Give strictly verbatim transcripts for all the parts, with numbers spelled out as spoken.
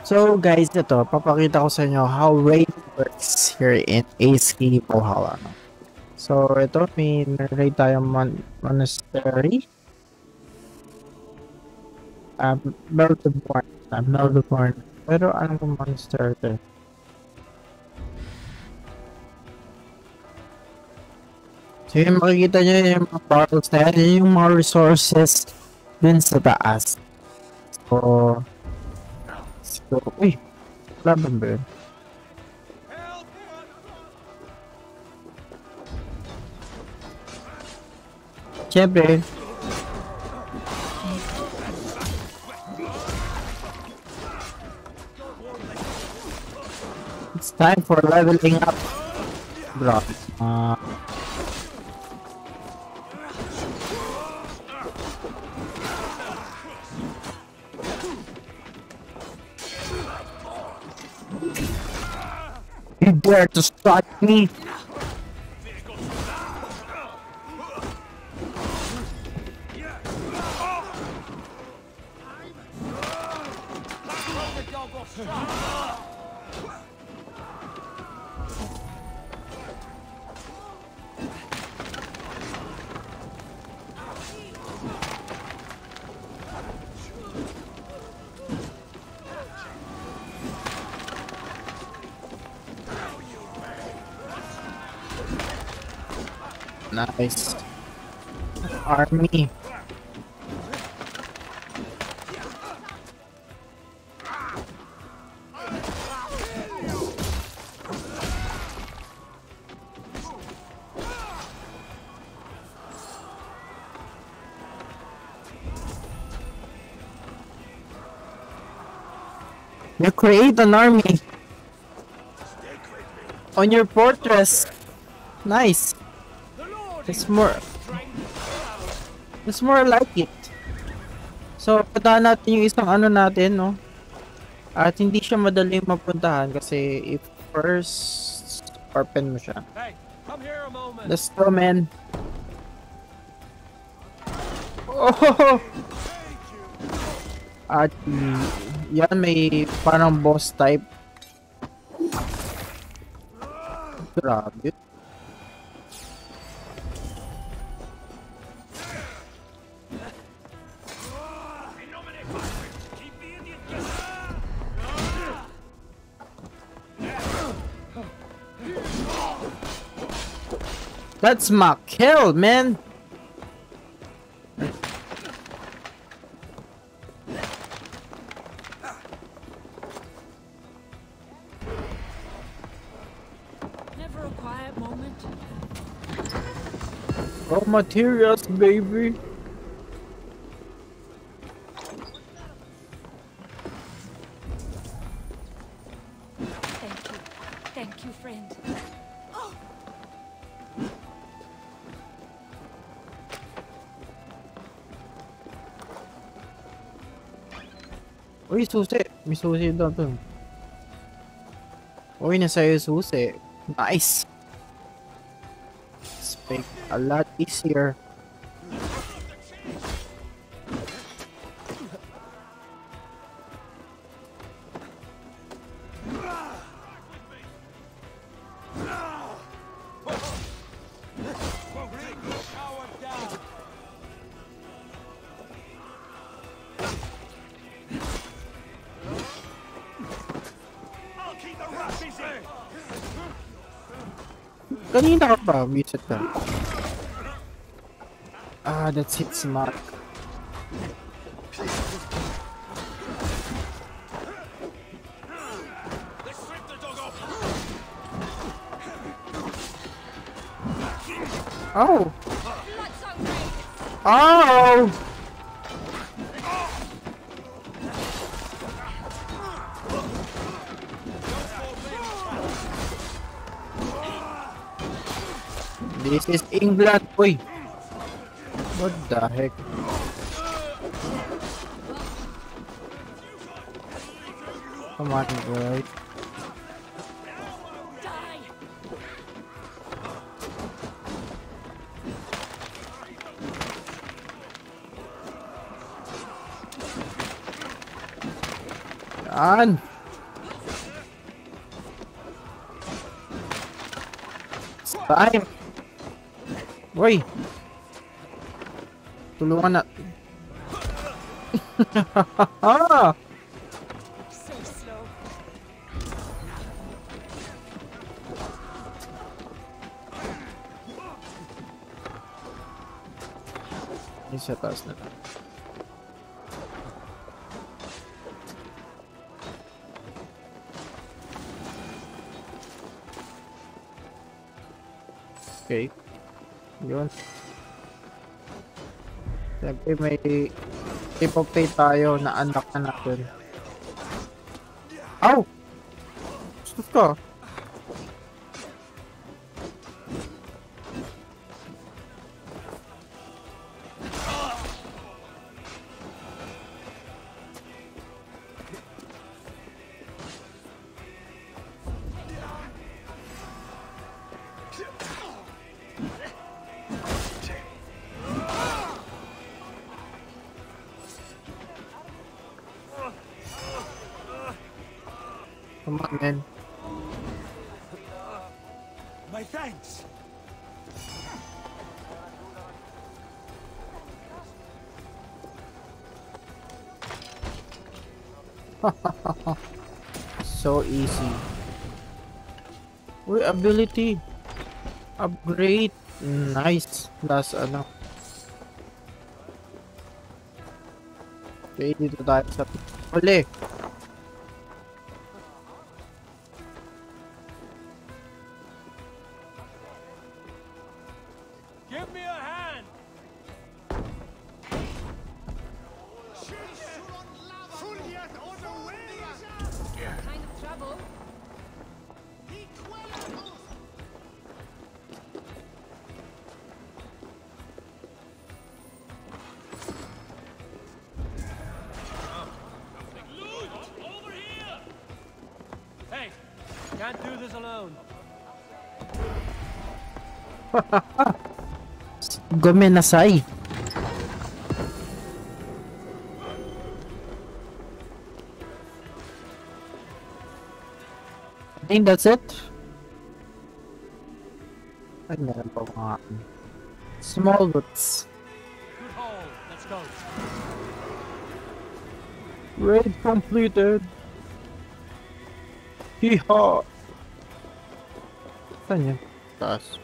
So guys, ito, papakita ko sa inyo how raid works here in Sky Pohala. So ito, may raid tayong mon monastery. Um, Melbourne. Uh, Melbourne. Pero anong monastery ito? So yung makikita nyo yung mga bottles na yan, yun yung mga resources dun sa taas. So, so uy, wala ba ba yun? Siyempre, it's time for leveling up. Bro, uh, you dare to stop me? Nice army. You create an army on your fortress. Nice. It's more, it's more like it. So, puntahan natin yung isang ano natin, no? At hindi siya madaling mapuntahan kasi if first open mo siya. Let's go, man. Oh! At yan, may parang boss type. Grabe. That's my kill, man. Never a quiet moment. Raw materials, baby. Thank you. Thank you, friend. Oh. Uy, susi! May susi doon doon. Uy, nasa'yo yung susi. Nice! It's been a lot easier. Kanina ka pa, reset ka. Ah, that's it, smart. Oh! Oh! This is England, boy. What the heck? Come on, boy. Come on. Time! Uy! Tulungan na... Hindi siya taas na lang. Okay. Yun. Siyempre may hip-hop-tay tayo na anak na natin. Ow! Gusto ka! Come on, man. My thanks. So easy. Uy, ability upgrade. Nice. Plus ano. Okay, dito tayo sa huli. Can't do this alone. Gomenasai. I think that's it. I never forgot. Small boots. Good hole. Let's go. Raid completed. Hee-haw! Saan yan? Taas.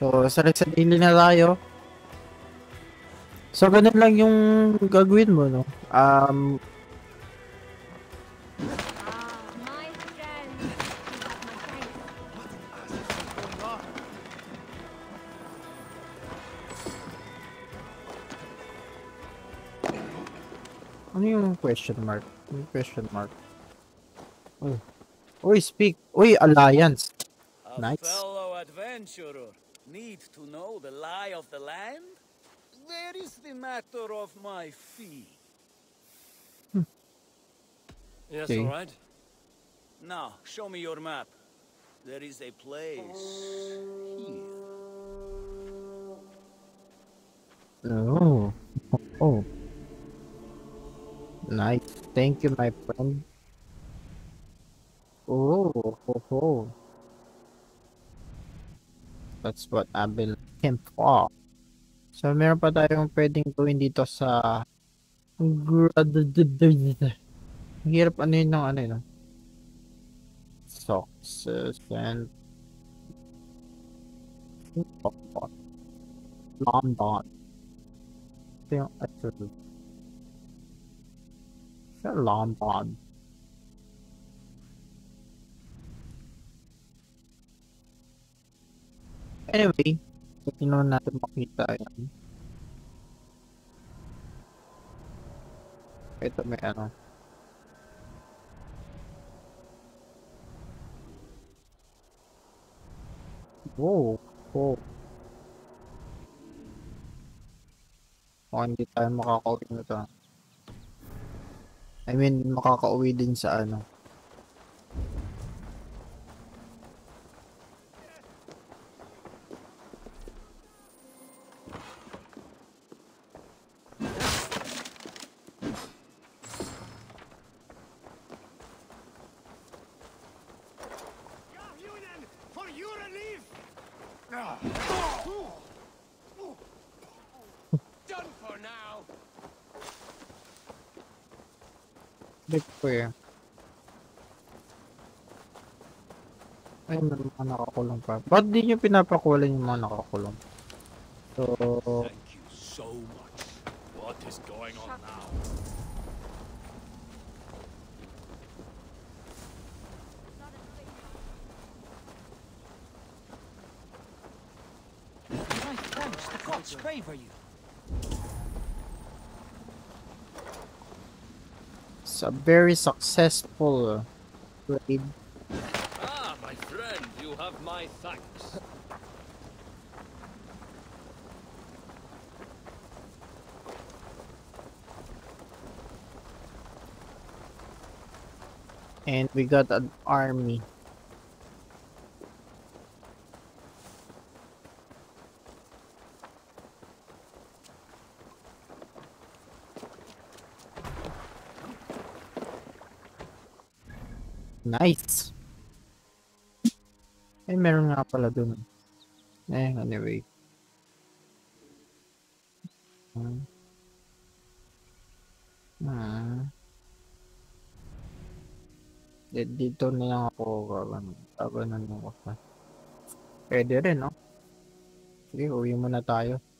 So, salik sa daily na tayo. So, ganun lang yung gagawin mo, no? Um... Ano yung question mark? Ano yung question mark? Uy. Uy, speak! Uy, alliance! Nice. A fellow adventurer need to know the lie of the land? There is the matter of my fee. Hmm. Yes, okay. All right. Now, show me your map. There is a place here. Oh. Oh. Nice, thank you, my friend. Oh, oh, oh. That's what I've been looking for. So, meron pa tayong pwedeng gawin dito sa... Hirap ano yun ng ano yun? Socks and... London. Ito yung attribute. Long bond. Anyway, tignan natin makita yan. Ito may ano. Wow, wow. Oh, hindi tayo makakauwi nito. I mean, makakauwi din sa ano. Look for ay, meron mga nakakulong pa. Ba't di nyo pinapakulan yung mga nakakulong? So... Thank you so much. What is going on now? My friends, the gods favor you. It's a very successful raid. My thanks. And we got an army. Nice. Ay, meron nga pala dun. Eh, anyway. Hmm. Hmm. Dito na lang ako gaban. Gabanan mo ako. Pwede rin, no? Sige, uwi muna tayo.